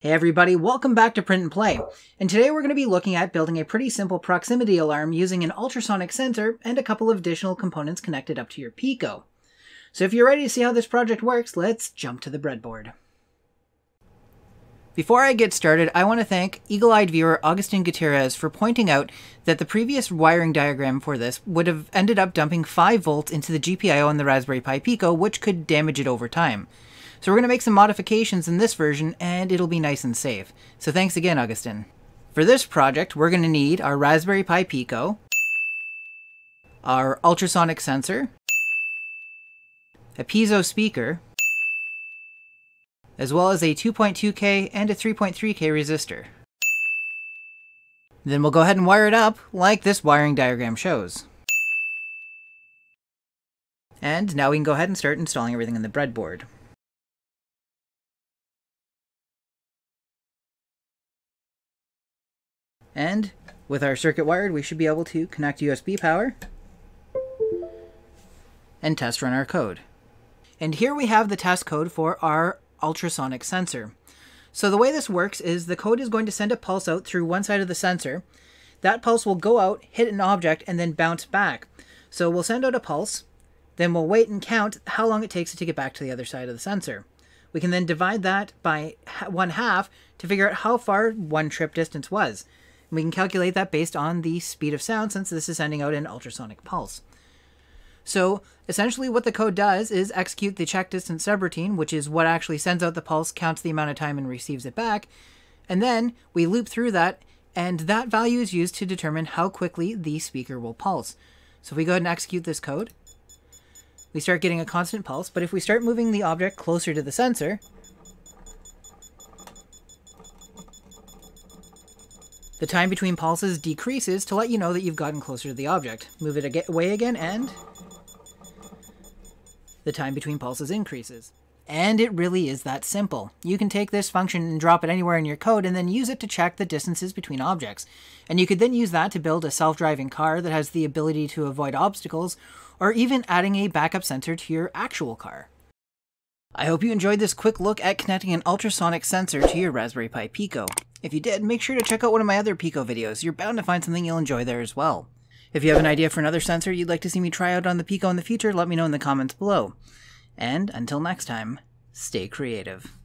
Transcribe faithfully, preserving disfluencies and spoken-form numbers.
Hey everybody, welcome back to Print and Play, and today we're going to be looking at building a pretty simple proximity alarm using an ultrasonic sensor and a couple of additional components connected up to your Pico. So if you're ready to see how this project works, let's jump to the breadboard. Before I get started, I want to thank eagle-eyed viewer Agustin Gutierrez for pointing out that the previous wiring diagram for this would have ended up dumping five volts into the G P I O on the Raspberry Pi Pico, which could damage it over time. So we're going to make some modifications in this version, and it'll be nice and safe. So thanks again, Agustin. For this project, we're going to need our Raspberry Pi Pico, our ultrasonic sensor, a piezo speaker, as well as a two point two K and a three point three K resistor. Then we'll go ahead and wire it up like this wiring diagram shows. And now we can go ahead and start installing everything on the breadboard. And with our circuit wired, we should be able to connect U S B power and test run our code. And here we have the test code for our ultrasonic sensor. So the way this works is the code is going to send a pulse out through one side of the sensor. That pulse will go out, hit an object, and then bounce back. So we'll send out a pulse, then we'll wait and count how long it takes it to get back to the other side of the sensor. We can then divide that by one half to figure out how far one trip distance was. We can calculate that based on the speed of sound, since this is sending out an ultrasonic pulse. So essentially what the code does is execute the check distance subroutine, which is what actually sends out the pulse, counts the amount of time, and receives it back. And then we loop through that, and that value is used to determine how quickly the speaker will pulse. So if we go ahead and execute this code, we start getting a constant pulse, but if we start moving the object closer to the sensor, the time between pulses decreases to let you know that you've gotten closer to the object. Move it away again, and the time between pulses increases. And it really is that simple. You can take this function and drop it anywhere in your code and then use it to check the distances between objects. And you could then use that to build a self-driving car that has the ability to avoid obstacles, or even adding a backup sensor to your actual car. I hope you enjoyed this quick look at connecting an ultrasonic sensor to your Raspberry Pi Pico. If you did, make sure to check out one of my other Pico videos. You're bound to find something you'll enjoy there as well. If you have an idea for another sensor you'd like to see me try out on the Pico in the future, let me know in the comments below. And until next time, stay creative.